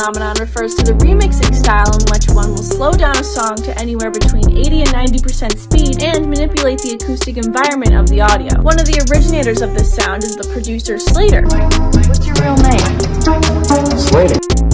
phenomenon refers to the remixing style in which one will slow down a song to anywhere between 80 and 90% speed and manipulate the acoustic environment of the audio. One of the originators of this sound is the producer Slater. What's your real name? Slater.